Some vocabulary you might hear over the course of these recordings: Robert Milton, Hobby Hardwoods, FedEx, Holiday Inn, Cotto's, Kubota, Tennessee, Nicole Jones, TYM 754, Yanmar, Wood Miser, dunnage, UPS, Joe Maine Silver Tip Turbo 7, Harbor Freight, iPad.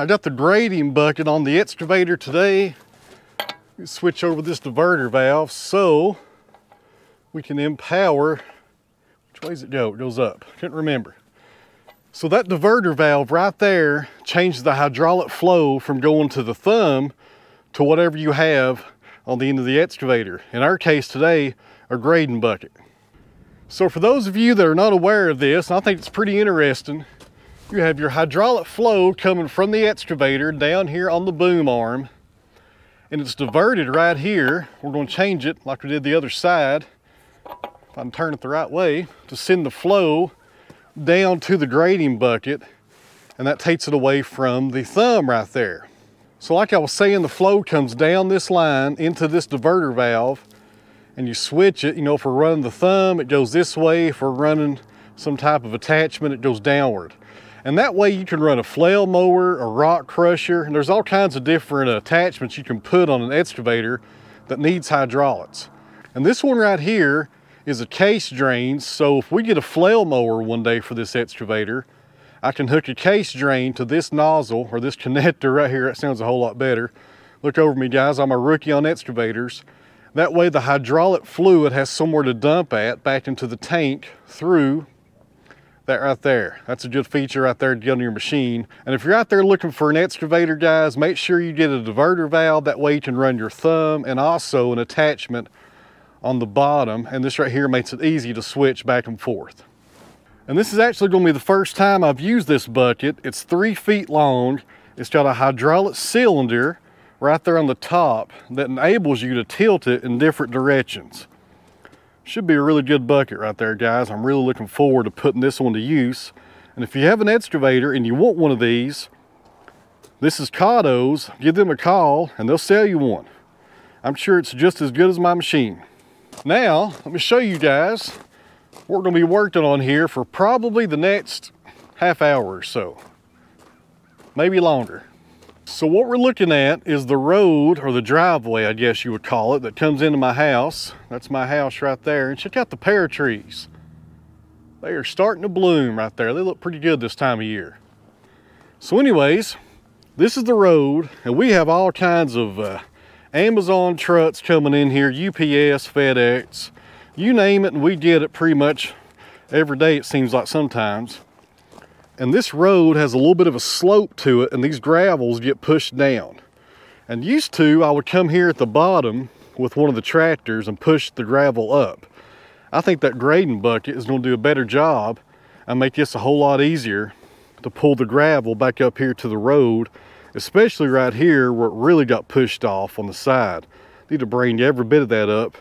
I got the grading bucket on the excavator today. Switch over this diverter valve so we can empower. Which way does it go? It goes up. Couldn't remember. So that diverter valve right there changes the hydraulic flow from going to the thumb to whatever you have on the end of the excavator. In our case today, a grading bucket. So for those of you that are not aware of this, and I think it's pretty interesting, you have your hydraulic flow coming from the excavator down here on the boom arm, and it's diverted right here. We're going to change it like we did the other side, if I can turn it the right way, to send the flow down to the grading bucket, and that takes it away from the thumb right there. So like I was saying, the flow comes down this line into this diverter valve, and you switch it. You know, if we're running the thumb, it goes this way. If we're running some type of attachment, it goes downward. And that way you can run a flail mower, a rock crusher, and there's all kinds of different attachments you can put on an excavator that needs hydraulics. And this one right here is a case drain, so if we get a flail mower one day for this excavator, I can hook a case drain to this nozzle, or this connector right here. That sounds a whole lot better. Look over me, guys, I'm a rookie on excavators. That way the hydraulic fluid has somewhere to dump at back into the tank through that right there. That's a good feature right there to get on your machine. And if you're out there looking for an excavator, guys, make sure you get a diverter valve. That way you can run your thumb and also an attachment on the bottom. And this right here makes it easy to switch back and forth. And this is actually going to be the first time I've used this bucket. It's 3 feet long. It's got a hydraulic cylinder right there on the top that enables you to tilt it in different directions. Should be a really good bucket right there, guys. I'm really looking forward to putting this one to use. And if you have an excavator and you want one of these, this is Cotto's. Give them a call and they'll sell you one. I'm sure it's just as good as my machine. Now, let me show you guys what we're gonna be working on here for probably the next half hour or so, maybe longer. So what we're looking at is the road, or the driveway, I guess you would call it, that comes into my house. That's my house right there. And check out the pear trees. They are starting to bloom right there. They look pretty good this time of year. So anyways, this is the road, and we have all kinds of Amazon trucks coming in here, UPS, FedEx, you name it, and we get it pretty much every day, it seems like sometimes. And this road has a little bit of a slope to it, and these gravels get pushed down. And used to, I would come here at the bottom with one of the tractors and push the gravel up. I think that grading bucket is going to do a better job and make this a whole lot easier to pull the gravel back up here to the road, especially right here where it really got pushed off on the side. Need to bring every bit of that up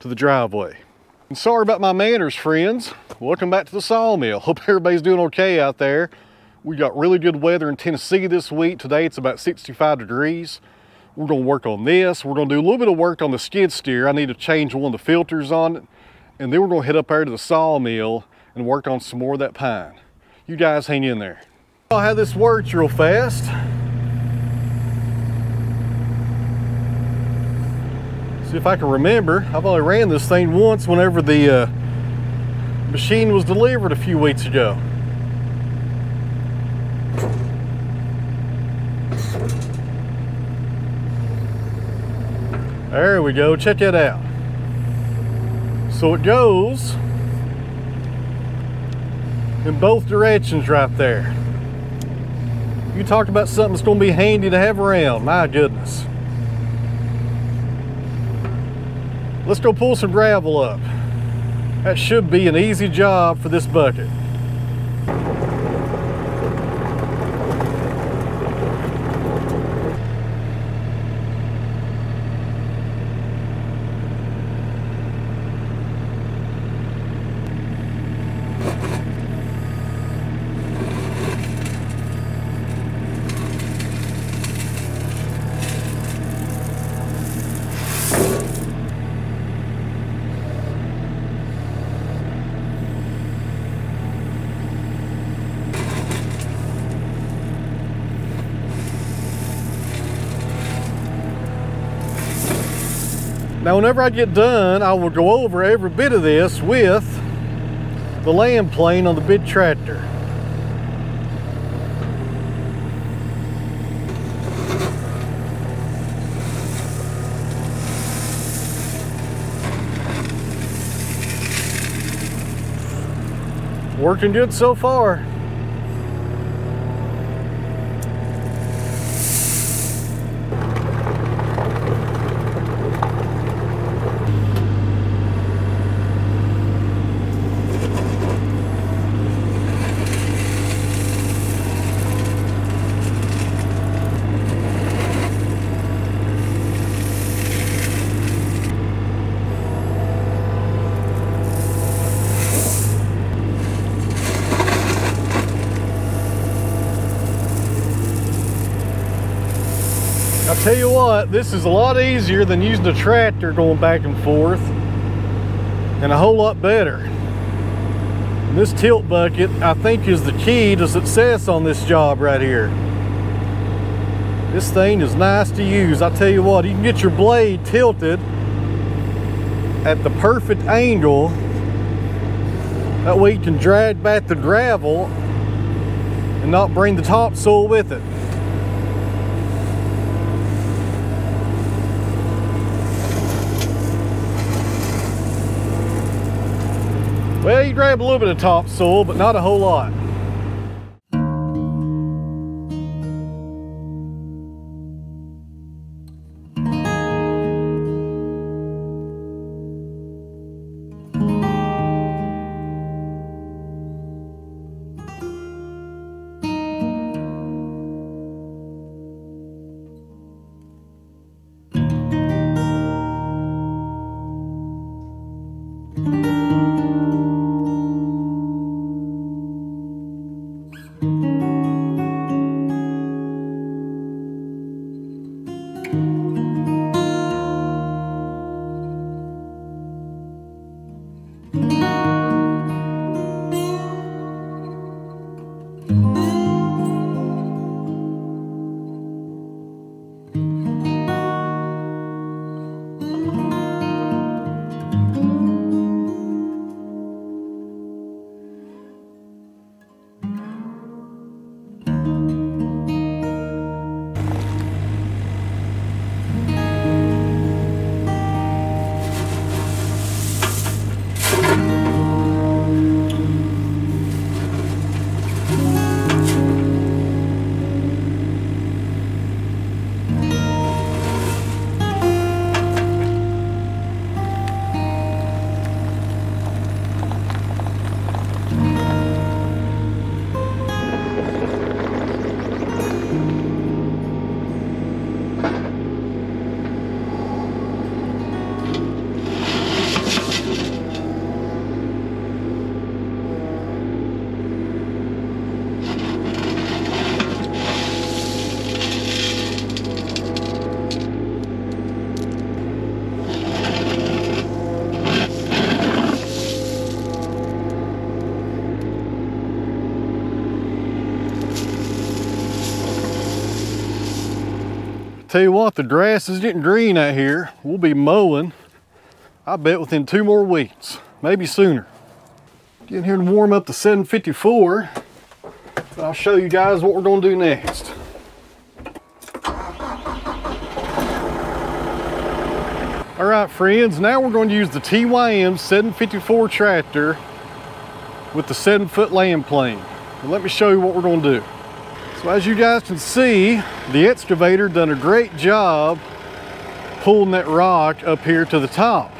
to the driveway. And sorry about my manners, friends. Welcome back to the sawmill. Hope everybody's doing okay out there. We got really good weather in Tennessee this week. Today it's about 65 degrees. We're gonna work on this. We're gonna do a little bit of work on the skid steer. I need to change one of the filters on it. And then we're gonna head up there to the sawmill and work on some more of that pine. You guys hang in there. I'll have this worked real fast. See if I can remember. I've only ran this thing once whenever the machine was delivered a few weeks ago. There we go, check that out. So it goes in both directions right there. You talk about something that's gonna be handy to have around, my goodness. Let's go pull some gravel up. That should be an easy job for this bucket. Now, whenever I get done, I will go over every bit of this with the land plane on the big tractor. Working good so far. Tell you what, this is a lot easier than using a tractor going back and forth, and a whole lot better. And this tilt bucket, I think, is the key to success on this job right here. This thing is nice to use. I tell you what, you can get your blade tilted at the perfect angle. That way you can drag back the gravel and not bring the topsoil with it. Well, you grab a little bit of topsoil, but not a whole lot. Tell you what, the grass is getting green out here. We'll be mowing, I bet, within 2 more weeks, maybe sooner. Get in here and warm up the 754, and I'll show you guys what we're gonna do next. All right, friends, now we're gonna use the TYM 754 tractor with the 7-foot land plane. Well, let me show you what we're gonna do. So as you guys can see, the excavator done a great job pulling that rock up here to the top.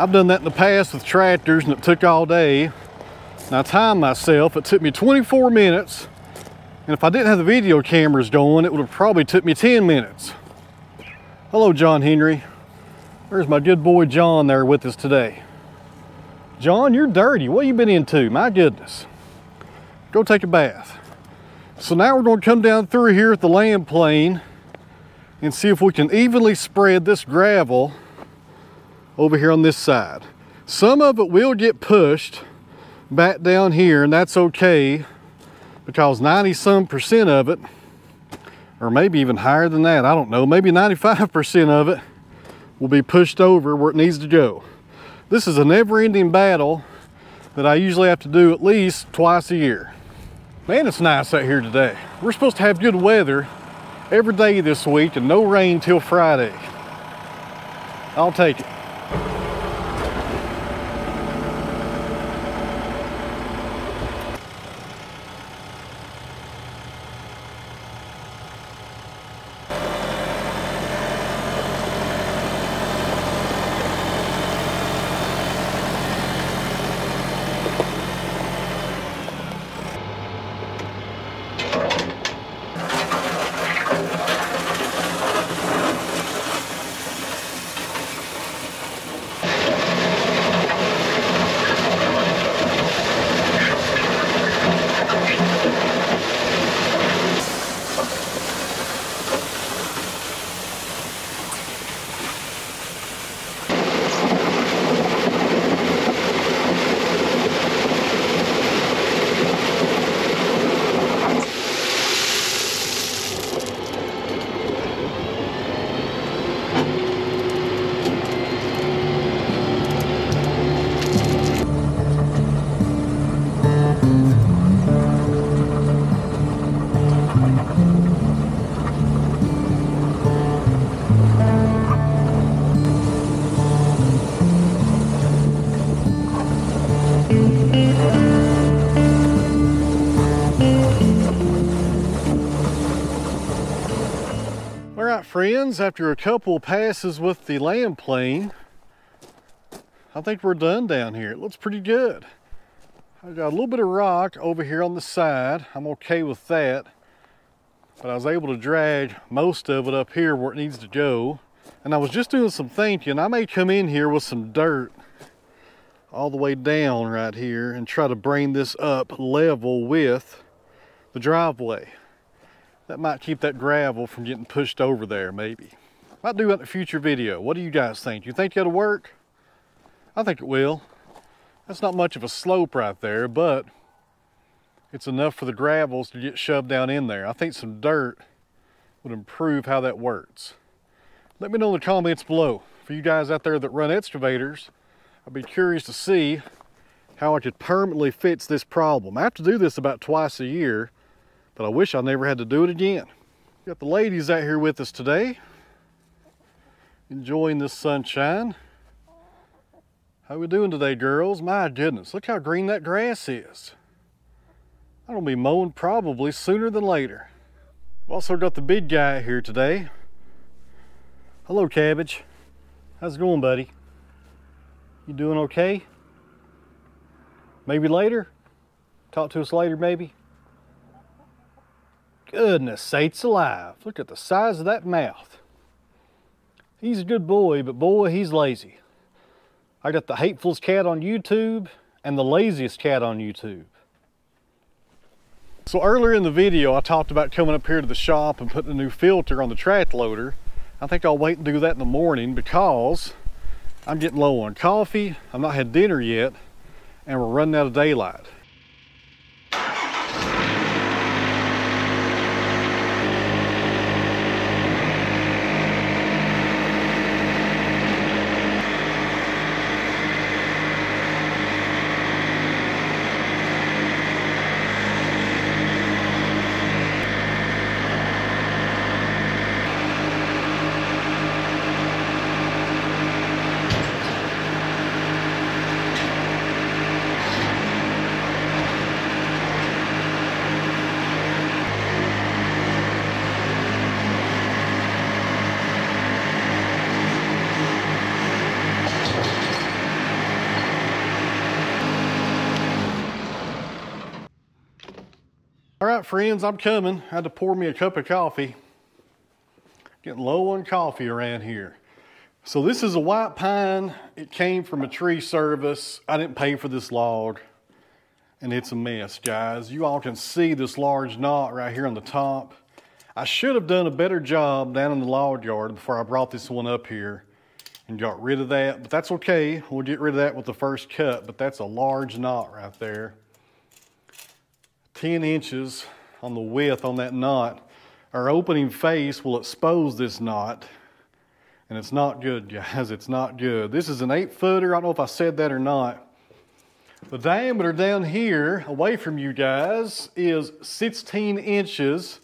I've done that in the past with tractors and it took all day. And I timed myself, it took me 24 minutes. And if I didn't have the video cameras going, it would have probably took me 10 minutes. Hello, John Henry. There's my good boy John there with us today. John, you're dirty. What have you been into? My goodness. Go take a bath. So now we're going to come down through here at the land plane and see if we can evenly spread this gravel over here on this side. Some of it will get pushed back down here, and that's okay because 90-some% of it, or maybe even higher than that, I don't know, maybe 95% of it will be pushed over where it needs to go. This is a never-ending battle that I usually have to do at least twice a year. Man, it's nice out here today. We're supposed to have good weather every day this week and no rain till Friday. I'll take it. Friends, after a couple passes with the land plane, I think we're done down here. It looks pretty good. I got a little bit of rock over here on the side. I'm okay with that, but I was able to drag most of it up here where it needs to go. And I was just doing some thinking. I may come in here with some dirt all the way down right here and try to bring this up level with the driveway. That might keep that gravel from getting pushed over there, maybe. Might do that in a future video. What do you guys think? You think that'll work? I think it will. That's not much of a slope right there, but it's enough for the gravels to get shoved down in there. I think some dirt would improve how that works. Let me know in the comments below. For you guys out there that run excavators, I'd be curious to see how I could permanently fix this problem. I have to do this about twice a year, but I wish I never had to do it again. Got the ladies out here with us today, enjoying this sunshine. How we doing today, girls? My goodness, look how green that grass is. I'm gonna be mowing probably sooner than later. I've also got the big guy out here today. Hello, Cabbage. How's it going, buddy? You doing okay? Maybe later? Talk to us later, maybe? Goodness sakes alive, look at the size of that mouth. He's a good boy, but boy, he's lazy. I got the hatefullest cat on YouTube and the laziest cat on YouTube. So earlier in the video, I talked about coming up here to the shop and putting a new filter on the track loader. I think I'll wait and do that in the morning because I'm getting low on coffee, I've not had dinner yet, and we're running out of daylight. right, friends, I'm coming. I had to pour me a cup of coffee. Getting low on coffee around here. So this is a white pine. It came from a tree service. I didn't pay for this log, and it's a mess, guys. You all can see this large knot right here on the top. I should have done a better job down in the log yard before I brought this one up here and got rid of that, but that's okay. We'll get rid of that with the first cut, but that's a large knot right there. 10 inches on the width on that knot. Our opening face will expose this knot, and it's not good, guys. It's not good. This is an 8-footer. I don't know if I said that or not. The diameter down here, away from you guys, is 16 inches.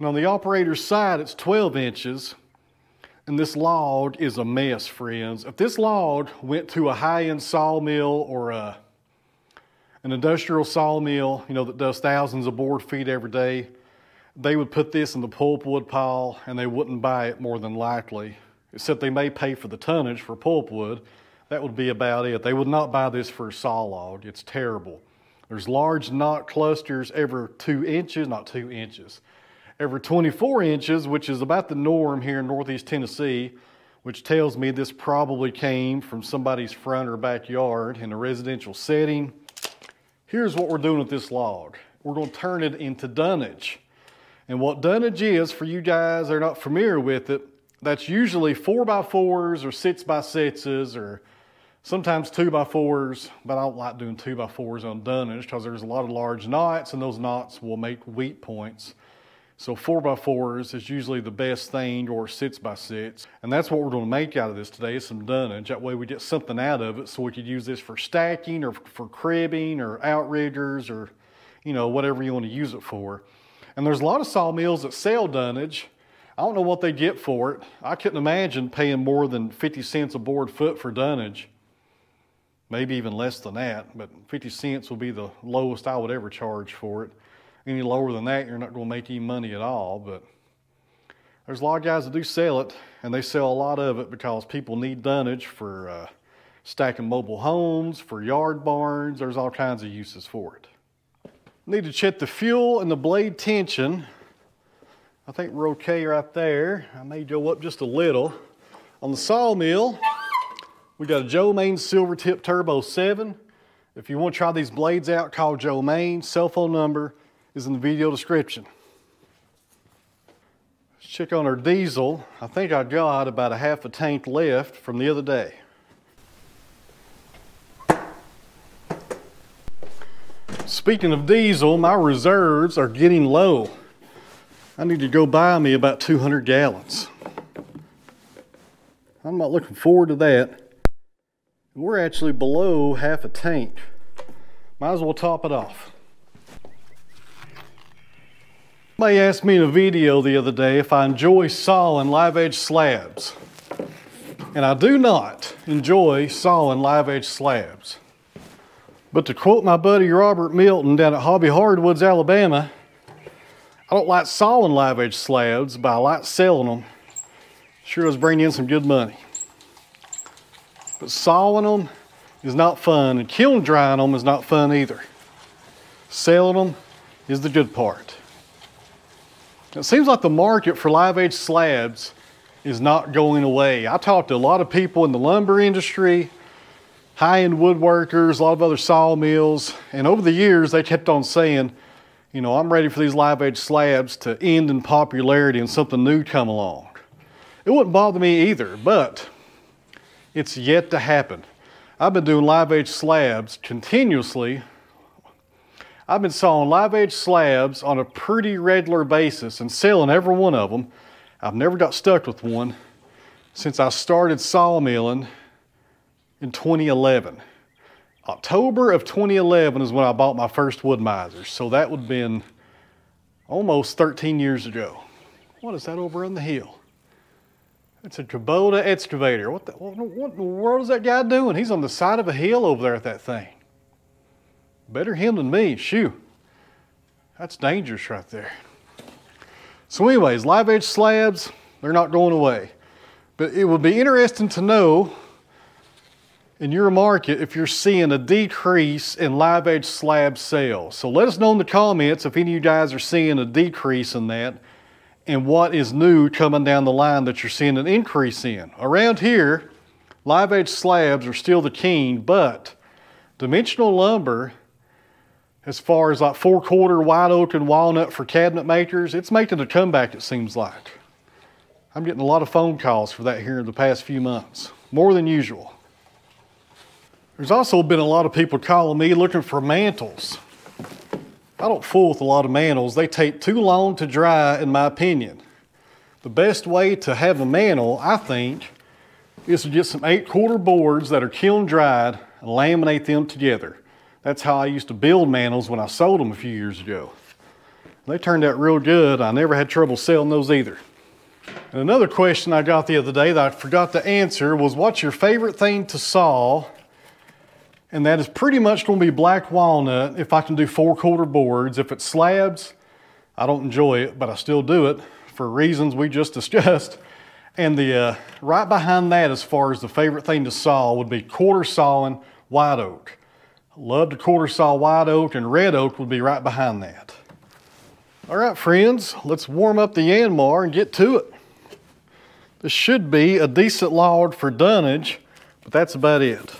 And on the operator's side, it's 12 inches. And this log is a mess, friends. If this log went to a high-end sawmill or an industrial sawmill, you know, that does thousands of board feet every day, they would put this in the pulpwood pile and they wouldn't buy it more than likely, except they may pay for the tonnage for pulpwood. That would be about it. They would not buy this for a saw log. It's terrible. There's large knot clusters every 2 inches, not 2 inches, every 24 inches, which is about the norm here in Northeast Tennessee, which tells me this probably came from somebody's front or backyard in a residential setting. Here's what we're doing with this log. We're going to turn it into dunnage. And what dunnage is, for you guys that are not familiar with it, that's usually 4x4s or 6x6s or sometimes 2x4s, but I don't like doing 2x4s on dunnage because there's a lot of large knots and those knots will make weak points. So 4x4s is usually the best thing, or 6x6. And that's what we're going to make out of this today, is some dunnage. That way we get something out of it, so we could use this for stacking or for cribbing or outriggers or, you know, whatever you want to use it for. And there's a lot of sawmills that sell dunnage. I don't know what they get for it. I couldn't imagine paying more than 50 cents a board foot for dunnage. Maybe even less than that, but 50 cents will be the lowest I would ever charge for it. Any lower than that, you're not going to make any money at all. But there's a lot of guys that do sell it, and they sell a lot of it because people need dunnage for stacking mobile homes, for yard barns. There's all kinds of uses for it. Need to check the fuel and the blade tension. I think we're okay right there. I may go up just a little. On the sawmill, we got a Joe Maine Silver Tip Turbo 7. If you want to try these blades out, call Joe Maine. Cell phone number is in the video description. Let's check on our diesel. I think I got about a half a tank left from the other day. Speaking of diesel, my reserves are getting low. I need to go buy me about 200 gallons. I'm not looking forward to that. We're actually below half a tank. Might as well top it off. Somebody asked me in a video the other day if I enjoy sawing live edge slabs. And I do not enjoy sawing live edge slabs. But to quote my buddy Robert Milton down at Hobby Hardwoods, Alabama, I don't like sawing live edge slabs, but I like selling them. Sure is bringing in some good money. But sawing them is not fun, and kiln drying them is not fun either. Selling them is the good part. It seems like the market for live edge slabs is not going away. I talked to a lot of people in the lumber industry, high-end woodworkers, a lot of other sawmills, and over the years they kept on saying, you know, I'm ready for these live edge slabs to end in popularity and something new come along. It wouldn't bother me either, but it's yet to happen. I've been doing live edge slabs continuously. I've been sawing live edge slabs on a pretty regular basis and selling every one of them. I've never got stuck with one since I started sawmilling in 2011. October of 2011 is when I bought my first Wood Miser, so that would have been almost 13 years ago. What is that over on the hill? It's a Kubota excavator. What in the world is that guy doing? He's on the side of a hill over there at that thing. Better him than me, shoo. That's dangerous right there. So anyways, live edge slabs, they're not going away. But it would be interesting to know in your market if you're seeing a decrease in live edge slab sales. So let us know in the comments if any of you guys are seeing a decrease in that, and what is new coming down the line that you're seeing an increase in. Around here, live edge slabs are still the king, but dimensional lumber, as far as like 4/4 white oak and walnut for cabinet makers, it's making a comeback, it seems like. I'm getting a lot of phone calls for that here in the past few months, more than usual. There's also been a lot of people calling me looking for mantles. I don't fool with a lot of mantles. They take too long to dry, in my opinion. The best way to have a mantle, I think, is to get some 8/4 boards that are kiln dried and laminate them together. That's how I used to build mantles when I sold them a few years ago. They turned out real good. I never had trouble selling those either. And another question I got the other day that I forgot to answer was, what's your favorite thing to saw? And that is pretty much going to be black walnut if I can do 4/4 boards. If it's slabs, I don't enjoy it, but I still do it for reasons we just discussed. And the right behind that, as far as the favorite thing to saw, would be quarter sawing white oak. I love to quarter saw white oak, and red oak would be right behind that. All right, friends, let's warm up the Yanmar and get to it. This should be a decent log for dunnage, but that's about it.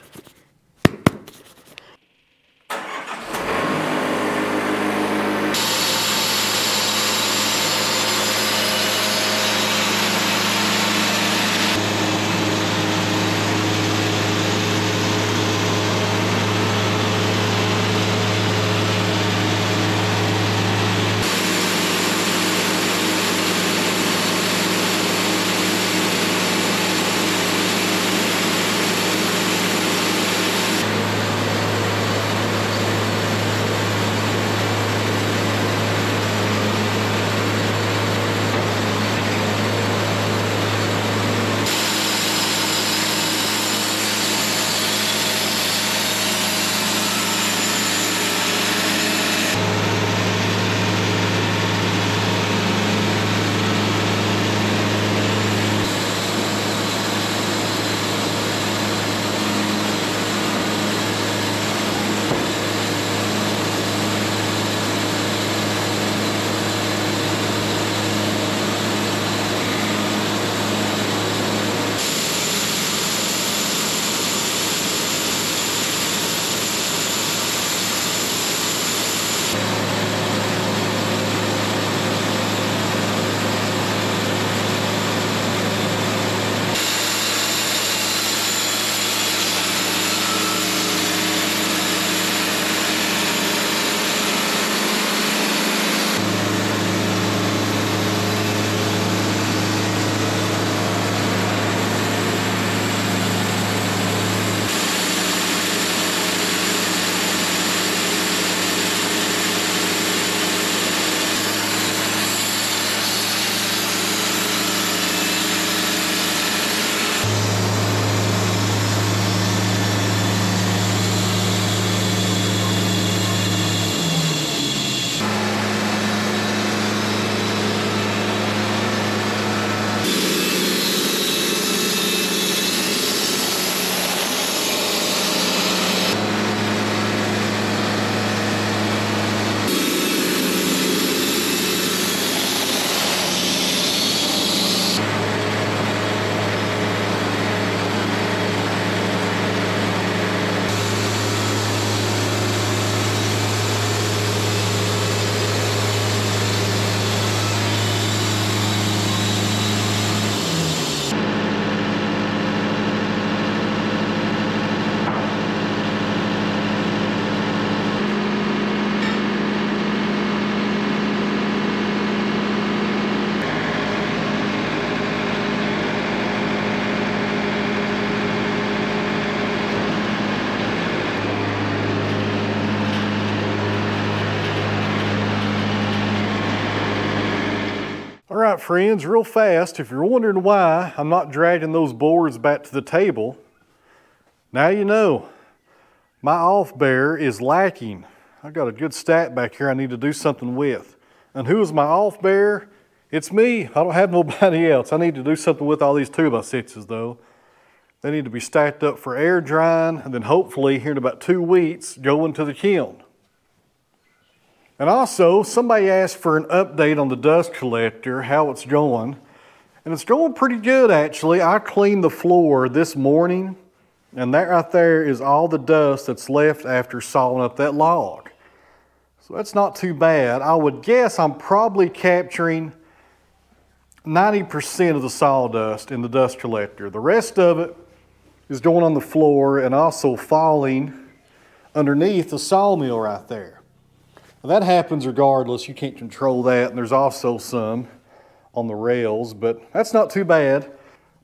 Alright friends, real fast, if you're wondering why I'm not dragging those boards back to the table, now you know. My off bear is lacking. I got a good stack back here I need to do something with. And who is my off bear? It's me. I don't have nobody else. I need to do something with all these 2x6s though. They need to be stacked up for air drying, and then hopefully here in about 2 weeks, go into the kiln. And also, somebody asked for an update on the dust collector, how it's going. And it's going pretty good, actually. I cleaned the floor this morning, and that right there is all the dust that's left after sawing up that log. So that's not too bad. I would guess I'm probably capturing 90% of the sawdust in the dust collector. The rest of it is going on the floor and also falling underneath the sawmill right there. Now that happens regardless, you can't control that, and there's also some on the rails, but that's not too bad.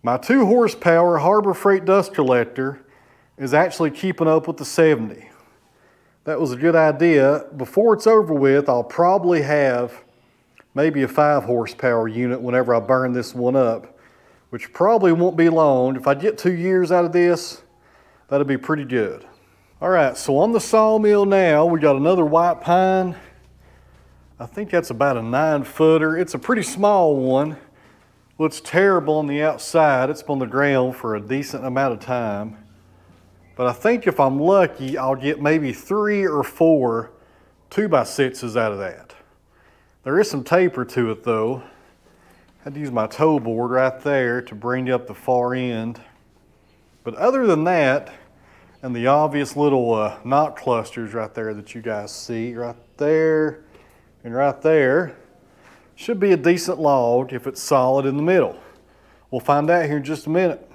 My 2 horsepower Harbor Freight dust collector is actually keeping up with the 70. That was a good idea. Before it's over with, I'll probably have maybe a 5 horsepower unit whenever I burn this one up, which probably won't be long. If I get 2 years out of this, that'll be pretty good. All right, so on the sawmill now, we got another white pine. I think that's about a 9-footer. It's a pretty small one. Looks terrible on the outside. It's been on the ground for a decent amount of time. But I think if I'm lucky, I'll get maybe 3 or 4 2x6s out of that. There is some taper to it though. I had to use my toe board right there to bring up the far end. But other than that, and the obvious little knot clusters right there that you guys see, right there and right there, should be a decent log if it's solid in the middle. We'll find out here in just a minute.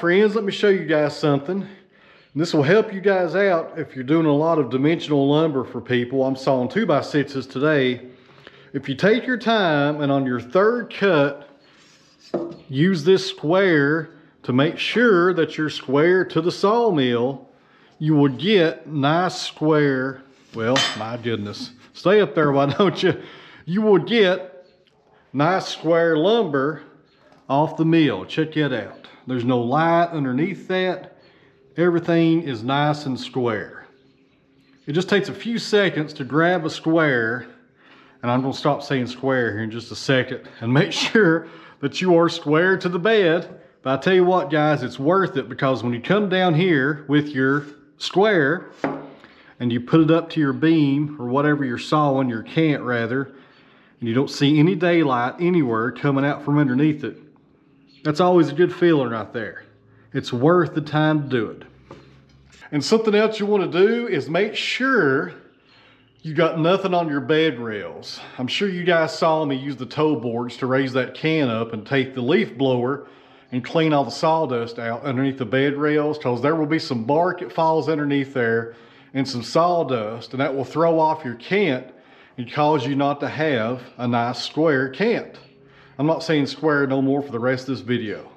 Friends, let me show you guys something. This will help you guys out if you're doing a lot of dimensional lumber for people. I'm sawing 2x6s today, If you take your time and on your third cut, use this square to make sure that you're square to the sawmill, you will get nice square. Well, my goodness, stay up there, why don't you? You will get nice square lumber off the mill. Check it out. There's no light underneath that. Everything is nice and square. It just takes a few seconds to grab a square, and I'm gonna stop saying square here in just a second, and make sure that you are square to the bed. But I tell you what, guys, it's worth it, because when you come down here with your square and you put it up to your beam or whatever you're sawing, your cant rather, and you don't see any daylight anywhere coming out from underneath it, that's always a good feeling right there. It's worth the time to do it. And something else you want to do is make sure you got nothing on your bed rails. I'm sure you guys saw me use the toe boards to raise that can up and take the leaf blower and clean all the sawdust out underneath the bed rails, because there will be some bark that falls underneath there and some sawdust, and that will throw off your cant and cause you not to have a nice square cant. I'm not saying square no more for the rest of this video.